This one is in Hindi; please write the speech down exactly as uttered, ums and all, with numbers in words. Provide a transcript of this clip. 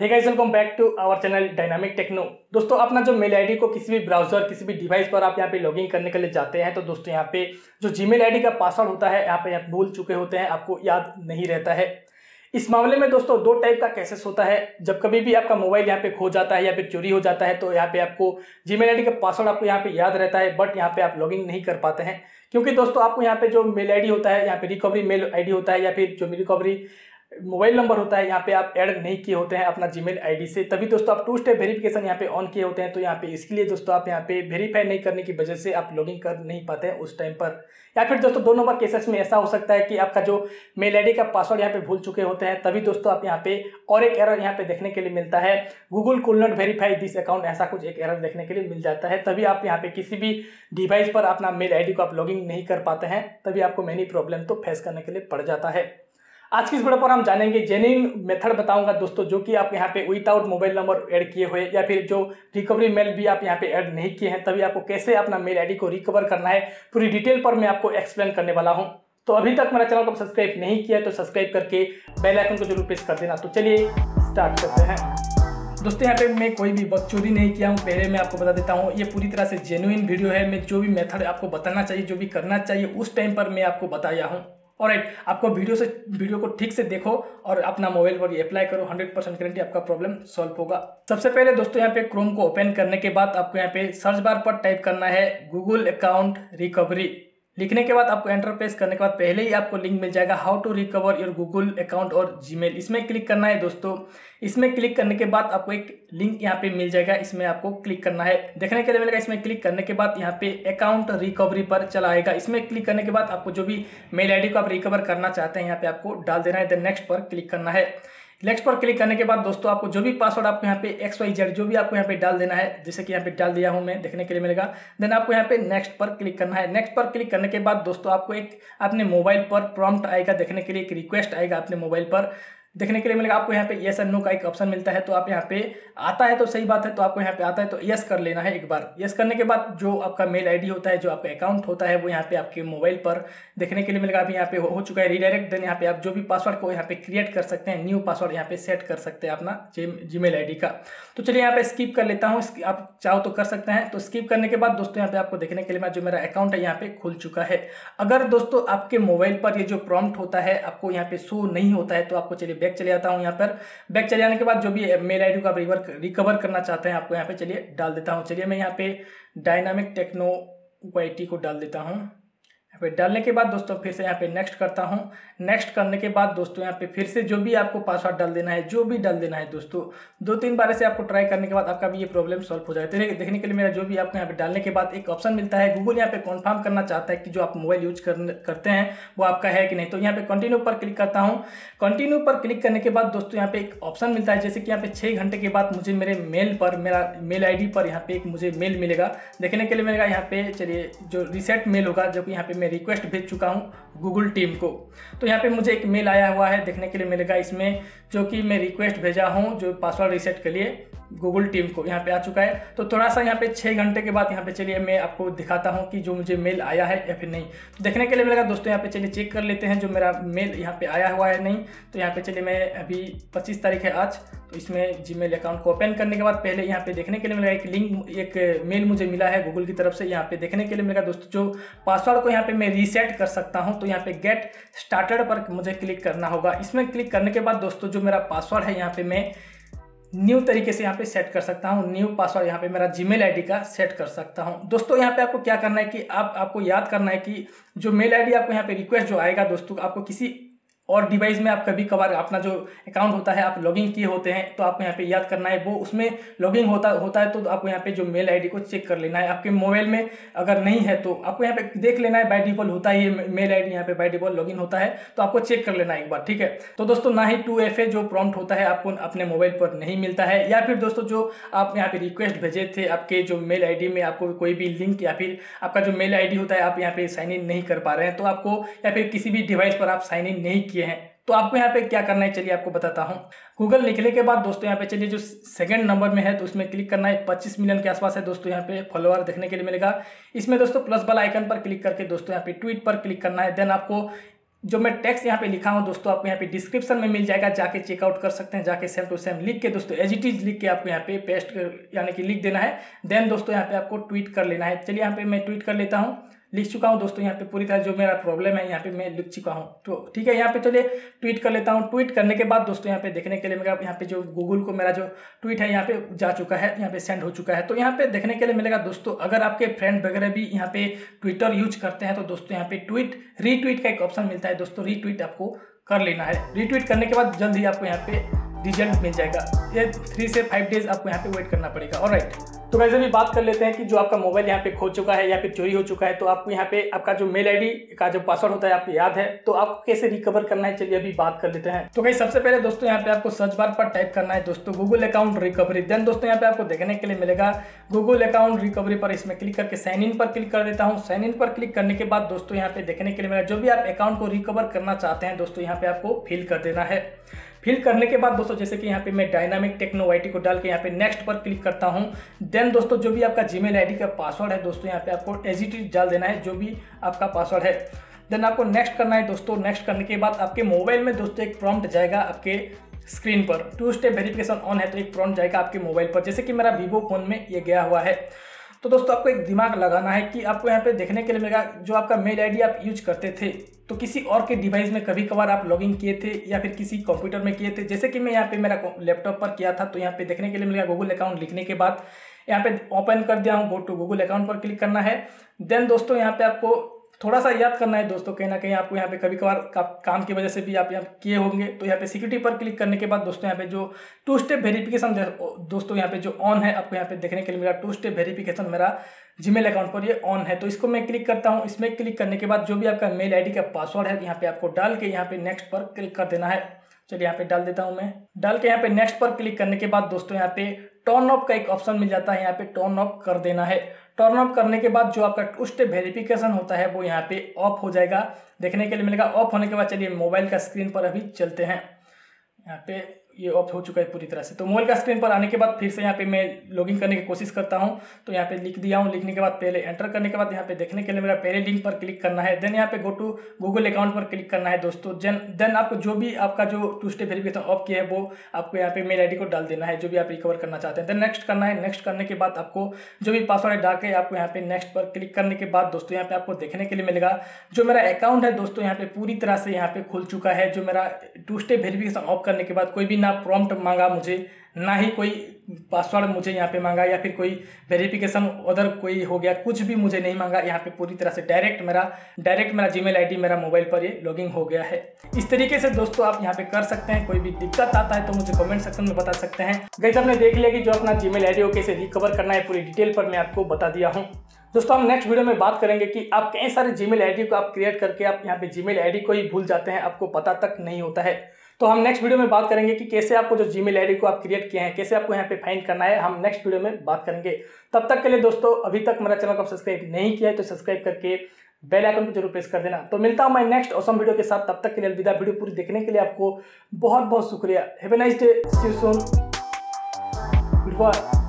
Hey guys, welcome back to our channel dynamic techno. दोस्तों, अपना जो मेल आईडी को किसी भी ब्राउजर किसी भी डिवाइस पर आप यहाँ पे लॉगिन करने के लिए जाते हैं तो दोस्तों यहाँ पे जो जीमेल आईडी का पासवर्ड होता है यहाँ पे आप भूल चुके होते हैं, आपको याद नहीं रहता है। इस मामले में दोस्तों दो टाइप का केसेस होता है। जब कभी भी आपका मोबाइल यहाँ पे खो जाता है या फिर चोरी हो जाता है तो यहाँ पे आपको जीमेल आईडी का पासवर्ड आपको यहाँ पे याद रहता है, बट यहाँ पे आप लॉगिन नहीं कर पाते हैं क्योंकि दोस्तों आपको यहाँ पे जो मेल आईडी होता है, यहाँ पे रिकवरी मेल आईडी होता है या फिर जो रिकवरी मोबाइल नंबर होता है, यहाँ पे आप ऐड नहीं किए होते हैं अपना जीमेल आईडी से। तभी दोस्तों आप टू स्टेप वेरिफिकेशन यहाँ पे ऑन किए होते हैं, तो यहाँ पे इसके लिए दोस्तों आप यहाँ पे वेरीफाई नहीं करने की वजह से आप लॉगिन कर नहीं पाते हैं उस टाइम पर। या फिर दोस्तों दो नंबर केसेस में ऐसा हो सकता है कि आपका जो मेल आईडी का पासवर्ड यहाँ पे भूल चुके होते हैं, तभी दोस्तों आप यहाँ पे और एक एरर यहाँ पे देखने के लिए मिलता है, Google could not verify this account, ऐसा कुछ एक एरर देखने के लिए मिल जाता है। तभी आप यहाँ पे किसी भी डिवाइस पर अपना मेल आईडी को आप लॉगिन नहीं कर पाते हैं, तभी आपको मेनी प्रॉब्लम तो फेस करने के लिए पड़ जाता है। आज की इस वीडियो पर हम जानेंगे, जेन्युइन मेथड बताऊंगा दोस्तों, जो कि आप यहाँ पे विदाउट मोबाइल नंबर ऐड किए हुए या फिर जो रिकवरी मेल भी आप यहाँ पे ऐड नहीं किए हैं, तभी आपको कैसे अपना मेल आईडी को रिकवर करना है पूरी डिटेल पर मैं आपको एक्सप्लेन करने वाला हूँ। तो अभी तक मेरा चैनल को सब्सक्राइब नहीं किया है तो सब्सक्राइब करके बेल आइकन को जरूर प्रेस कर देना। तो चलिए स्टार्ट करते हैं। दोस्तों, यहाँ पे मैं कोई भी वक्त चोरी नहीं किया हूँ, पहले मैं आपको बता देता हूँ। ये पूरी तरह से जेन्युइन वीडियो है। मैं जो भी मेथड आपको बताना चाहिए, जो भी करना चाहिए, उस टाइम पर मैं आपको बताया हूँ। ऑलराइट, आपको वीडियो से वीडियो को ठीक से देखो और अपना मोबाइल पर ये अप्लाई करो, हंड्रेड परसेंट गारंटी आपका प्रॉब्लम सॉल्व होगा। सबसे पहले दोस्तों यहाँ पे क्रोम को ओपन करने के बाद आपको यहाँ पे सर्च बार पर टाइप करना है गूगल अकाउंट रिकवरी। लिखने के बाद आपको एंटर प्रेस करने के बाद पहले ही आपको लिंक मिल जाएगा, how to recover your Google account और जीमेल। इसमें क्लिक करना है दोस्तों। इसमें क्लिक करने के बाद आपको एक लिंक यहाँ पे मिल जाएगा, इसमें आपको क्लिक करना है। देखने के लिए मिलेगा, इसमें क्लिक करने के बाद यहाँ पे अकाउंट रिकवरी पर चला आएगा। इसमें क्लिक करने के बाद आपको जो भी मेल आई डी को आप रिकवर करना चाहते हैं यहाँ पे आपको डाल देना है। देन नेक्स्ट पर क्लिक करना है। नेक्स्ट पर क्लिक करने के बाद दोस्तों आपको जो भी पासवर्ड आपको यहाँ पे एक्स वाई जेड जो भी आपको यहाँ पे डाल देना है, जैसे कि यहाँ पे डाल दिया हूँ मैं, देखने के लिए मिलेगा। देन आपको यहाँ पे नेक्स्ट पर क्लिक करना है। नेक्स्ट पर क्लिक करने के बाद दोस्तों आपको एक अपने मोबाइल पर प्रॉम्प्ट आएगा देखने के लिए, एक रिक्वेस्ट आएगा अपने मोबाइल पर देखने के लिए मिलेगा। आपको यहाँ पे येस एंड नो का एक ऑप्शन मिलता है, तो आप यहाँ पे आता है तो सही बात है, तो आपको यहाँ पे आता है तो येस कर लेना है एक बार। येस करने के बाद जो आपका मेल आईडी होता है, जो आपका अकाउंट होता है, वो यहाँ पे आपके मोबाइल पर देखने के लिए मिलेगा। अभी यहाँ पे हो चुका है रीडायरेक्ट। देन यहाँ पे आप जो भी पासवर्ड को यहाँ पे क्रिएट कर सकते हैं, न्यू पासवर्ड यहाँ पे सेट कर सकते हैं अपना जीमेल आईडी का। तो चलिए यहाँ पे स्किप कर लेता हूँ, आप चाहो तो कर सकते हैं। तो स्किप करने के बाद दोस्तों यहाँ पे आपको देखने के लिए जो मेरा अकाउंट है यहाँ पे खुल चुका है। अगर दोस्तों आपके मोबाइल पर ये जो प्रॉम्प्ट होता है आपको यहाँ पे शो नहीं होता है तो आपको चलिए बैक चले जाता हूं। यहां पर बैक चले जाने के बाद जो भी मेल आईडी को आप रिकवर करना चाहते हैं आपको यहां पे चलिए डाल देता हूं। चलिए मैं यहां पे डायनामिक टेक्नो वाईटी को डाल देता हूं। यहाँ पे डालने के बाद दोस्तों फिर से यहाँ पे नेक्स्ट करता हूँ। नेक्स्ट करने के बाद दोस्तों यहाँ पे फिर से जो भी आपको पासवर्ड डाल देना है, जो भी डाल देना है दोस्तों, दो तीन बार ऐसे आपको ट्राई करने के बाद आपका भी ये प्रॉब्लम सॉल्व हो जाएगा। तो देखने के लिए मेरा जो भी आपको यहाँ पे डालने के बाद एक ऑप्शन मिलता है, गूगल यहाँ पे कन्फर्म करना चाहता है कि जो आप मोबाइल यूज करते हैं वो आपका है कि नहीं। तो यहाँ पे कंटिन्यू पर क्लिक करता हूँ। कंटिन्यू पर क्लिक करने के बाद दोस्तों यहाँ पे एक ऑप्शन मिलता है, जैसे कि यहाँ पे छः घंटे के बाद मुझे मेरे मेल पर, मेरा मेल आई डी पर यहाँ पे एक मुझे मेल मिलेगा देखने के लिए मिलेगा। यहाँ पे चलिए जो रिसेट मेल होगा, जो कि यहाँ पे मैं रिक्वेस्ट भेज चुका हूं गूगल टीम को। तो यहाँ पे मुझे एक मेल आया हुआ है देखने के लिए मिलेगा, इसमें जो कि मैं रिक्वेस्ट भेजा हूं जो पासवर्ड रीसेट के लिए गूगल टीम को, यहाँ पे आ चुका है। तो थोड़ा सा यहाँ पे छः घंटे के बाद यहाँ पे चलिए मैं आपको दिखाता हूँ कि जो मुझे मेल आया है या फिर नहीं। तो देखने के लिए मिलेगा दोस्तों यहाँ पे चलिए चेक कर लेते हैं जो मेरा मेल यहाँ पे आया हुआ है नहीं। तो यहाँ पे चलिए मैं अभी पच्चीस तारीख है आज, तो इसमें जीमेल अकाउंट को ओपन करने के बाद पहले यहाँ पे देखने के लिए मिलेगा एक लिंक, एक मेल मुझे मिला है गूगल की तरफ से। यहाँ पे देखने के लिए मिलेगा दोस्तों जो पासवर्ड को यहाँ पे मैं रीसेट कर सकता हूँ। तो यहाँ पे गेट स्टार्टेड पर मुझे क्लिक करना होगा। इसमें क्लिक करने के बाद दोस्तों जो मेरा पासवर्ड है यहाँ पे मैं न्यू तरीके से यहाँ पे सेट कर सकता हूँ, न्यू पासवर्ड यहाँ पे मेरा जीमेल आईडी का सेट कर सकता हूँ। दोस्तों यहाँ पे आपको क्या करना है कि आप आपको याद करना है कि जो मेल आईडी आपको यहाँ पे रिक्वेस्ट जो आएगा दोस्तों, आपको किसी और डिवाइस में आप कभी कभार अपना जो अकाउंट होता है आप लॉगिन किए होते हैं, तो आपको यहाँ पे याद करना है वो उसमें लॉगिन होता होता है। तो आपको यहाँ पे जो मेल आईडी को चेक कर लेना है, आपके मोबाइल में अगर नहीं है तो आपको यहाँ पे देख लेना है, बाय डिफॉल्ट होता ही मेल आईडी यहाँ पे बाय डिफॉल्ट लॉगिन होता है, तो आपको चेक कर लेना है एक बार, ठीक है। तो दोस्तों ना ही टू एफ ए जो प्रॉम्प्ट होता है आपको अपने मोबाइल पर नहीं मिलता है, या फिर दोस्तों जो आप यहाँ पे रिक्वेस्ट भेजे थे आपके जो मेल आई डी में आपको कोई भी लिंक या फिर आपका जो मेल आई डी होता है आप यहाँ पे साइन इन नहीं कर पा रहे हैं, तो आपको या फिर किसी भी डिवाइस पर आप साइन इन नहीं हैं, तो आपको यहाँ पे क्या करना है चलिए आपको बताता हूँ। गूगल लिखने के बाद दोस्तों यहाँ पे चलिए जो सेकंड नंबर में है तो उसमें क्लिक करना है। पच्चीस मिलियन के आसपास है दोस्तों यहाँ पे फॉलोअर देखने के लिए मिलेगा। इसमें दोस्तों प्लस वाला आइकन पर क्लिक करके दोस्तों यहाँ पे ट्वीट पर क्लिक करना है। देन आपको जो मैं टेक्स्ट यहाँ पे लिखा हूँ दोस्तों आपको यहाँ पे डिस्क्रिप्शन में मिल जाएगा, जाके चेकआउट कर सकते हैं, जाके सेम टू सेम लिख के दोस्तों एज इट इज लिख के आपको यहाँ पे पेस्ट यानी कि लिख देना है। देन दोस्तों यहाँ पे आपको ट्वीट कर लेना है। चलिए यहाँ पे मैं ट्वीट कर लेता हूँ, लिख चुका हूँ दोस्तों यहाँ पे पूरी तरह जो मेरा प्रॉब्लम है यहाँ पे मैं लिख चुका हूँ, तो ठीक है यहाँ पे चलिए ट्वीट कर लेता हूँ। ट्वीट करने के बाद दोस्तों यहाँ पे देखने के लिए मेरा यहाँ पे जो गूगल को मेरा जो ट्वीट है यहाँ पे जा चुका है, यहाँ पे सेंड हो चुका है। तो यहाँ पे देखने के लिए मिलेगा दोस्तों, अगर आपके फ्रेंड वगैरह भी यहाँ पे ट्विटर यूज करते हैं तो दोस्तों यहाँ पे ट्वीट रीट्वीट का एक ऑप्शन मिलता है दोस्तों, रीट्वीट आपको कर लेना है। रीट्वीट करने के बाद जल्द ही आपको यहाँ पे रिजल्ट मिल जाएगा, ये थ्री से फाइव डेज आपको यहाँ पे वेट करना पड़ेगा। और राइट तो वैसे भी बात कर लेते हैं कि जो आपका मोबाइल यहाँ पे खो चुका है या फिर चोरी हो चुका है, तो आपको यहाँ पे आपका जो मेल आईडी का जो पासवर्ड होता है आपको याद है, तो आपको कैसे रिकवर करना है चलिए अभी बात कर लेते हैं। तो गाइस सबसे पहले दोस्तों यहाँ पे आपको सर्च बार पर टाइप करना है दोस्तों गूगल अकाउंट रिकवरी। देन दोस्तों यहाँ पे आपको देखने के लिए मिलेगा गूगल अकाउंट रिकवरी पर, इसमें क्लिक करके साइन इन पर क्लिक कर देता हूँ। साइन इन पर क्लिक करने के बाद दोस्तों यहाँ पे देखने के लिए मेरा जो भी आप अकाउंट को रिकवर करना चाहते हैं दोस्तों यहाँ पे आपको फिल कर देना है। फिल करने के बाद दोस्तों जैसे कि यहाँ पे मैं डायनामिक टेक्नो वाईटी को डाल के यहाँ पे नेक्स्ट पर क्लिक करता हूँ। देन दोस्तों जो भी आपका जीमेल आईडी का पासवर्ड है दोस्तों यहाँ पे आपको एज इट इज डाल देना है, जो भी आपका पासवर्ड है। देन आपको नेक्स्ट करना है दोस्तों। नेक्स्ट करने के बाद आपके मोबाइल में दोस्तों एक प्रॉम्प्ट जाएगा आपके स्क्रीन पर, टू स्टेप वेरिफिकेशन ऑन है तो एक प्रॉम्प्ट जाएगा आपके मोबाइल पर, जैसे कि मेरा वीवो फोन में ये गया हुआ है। तो दोस्तों आपको एक दिमाग लगाना है कि आपको यहाँ पे देखने के लिए मिलेगा जो आपका मेल आईडी आप यूज करते थे तो किसी और के डिवाइस में कभी कभार आप लॉगिन किए थे या फिर किसी कंप्यूटर में किए थे, जैसे कि मैं यहाँ पे मेरा लैपटॉप पर किया था। तो यहाँ पे देखने के लिए मिलेगा गूगल अकाउंट लिखने के बाद यहाँ पे ओपन कर दिया हूँ, गो टू गूगल अकाउंट पर क्लिक करना है। देन दोस्तों यहाँ पे आपको थोड़ा सा याद करना है दोस्तों, कहीं ना कहीं आपको यहाँ पे कभी कभार का, काम की वजह से भी आप यहाँ किए होंगे। तो यहाँ पे सिक्योरिटी पर क्लिक करने के बाद दोस्तों यहाँ पे जो टू स्टेप वेरिफिकेशन दोस्तों यहाँ पे जो ऑन है आपको यहाँ पे देखने के लिए मिला टू स्टेप वेरिफिकेशन मेरा जीमेल अकाउंट पर ये ऑन है, तो इसको मैं क्लिक करता हूँ। इसमें क्लिक करने के बाद जो भी आपका मेल आई डी का पासवर्ड है यहाँ पे आपको डाल के यहाँ पे नेक्स्ट पर क्लिक कर देना है। चलिए यहाँ पे डाल देता हूँ मैं, डाल के यहाँ पे नेक्स्ट पर क्लिक करने के बाद दोस्तों यहाँ पे टर्न ऑफ का एक ऑप्शन मिल जाता है, यहाँ पे टर्न ऑफ कर देना है। टर्न ऑफ करने के बाद जो आपका टू स्टेप वेरिफिकेशन होता है वो यहाँ पे ऑफ हो जाएगा, देखने के लिए मिलेगा। ऑफ होने के बाद चलिए मोबाइल का स्क्रीन पर अभी चलते हैं। यहाँ पे ये यह ऑफ हो चुका है पूरी तरह से। तो मोबाइल का स्क्रीन पर आने के बाद फिर से यहाँ पे मैं लॉगिन करने की कोशिश करता हूँ, तो यहाँ पे लिख दिया हूँ। लिखने के बाद पहले एंटर करने के बाद यहाँ पे देखने के लिए मेरा पहले लिंक पर क्लिक करना है। देन यहाँ पे गो टू गूगल अकाउंट पर क्लिक करना है दोस्तों। देन आपको जो भी आपका जो टू स्टेप वेरिफिकेशन ऑफ किया है वो आपको यहाँ पे मेल आई डी को डाल देना है, जो भी आप रिकवर करना चाहते हैं। देन नेक्स्ट करना है। नेक्स्ट करने के बाद आपको जो भी पासवर्ड है डाल के आपको यहाँ पे नेक्स्ट पर क्लिक करने के बाद दोस्तों यहाँ पे आपको देखने के लिए मिलेगा जो मेरा अकाउंट है दोस्तों यहाँ पे पूरी तरह से यहाँ पे खुल चुका है। जो मेरा टू स्टेप वेरिफिकेशन ऑफ करने के बाद कोई भी ना प्रॉम्प्ट मांगा मुझे, ना ही कोई पासवर्ड मुझे यहाँ पे मांगा या फिर कोई वेरिफिकेशन अदर कोई हो गया, कुछ भी मुझे नहीं मांगा। यहाँ पे पूरी तरह से डायरेक्ट मेरा डायरेक्ट मेरा जीमेल आईडी मेरा मोबाइल पर ये लॉगिन हो गया है। इस तरीके से दोस्तों आप यहाँ पे कर सकते हैं। कोई भी दिक्कत आता है तो मुझे कमेंट सेक्शन में बता सकते हैं। गाइस आपने देख लिया कि जो अपना जीमेल आईडी को कैसे रिकवर करना है पूरी डिटेल पर मैं आपको बता दिया हूँ। दोस्तों हम नेक्स्ट वीडियो में बात करेंगे कि आप कई सारे जीमेल आईडी को आप क्रिएट करके आप यहाँ पे जीमेल आईडी को ही भूल जाते हैं, आपको पता तक नहीं होता है। तो हम नेक्स्ट वीडियो में बात करेंगे कि कैसे आपको जो जीमेल आईडी को आप क्रिएट किए हैं कैसे आपको यहाँ पे फाइंड करना है, हम नेक्स्ट वीडियो में बात करेंगे। तब तक के लिए दोस्तों अभी तक मेरा चैनल को सब्सक्राइब नहीं किया है तो सब्सक्राइब करके बेल आइकन को जरूर प्रेस कर देना। तो मिलता हूँ मैं नेक्स्ट ऑसम वीडियो के साथ, तब तक के लिए अलविदा। वीडियो पूरी देखने के लिए आपको बहुत बहुत शुक्रिया। Have a nice day, see you soon, good bye.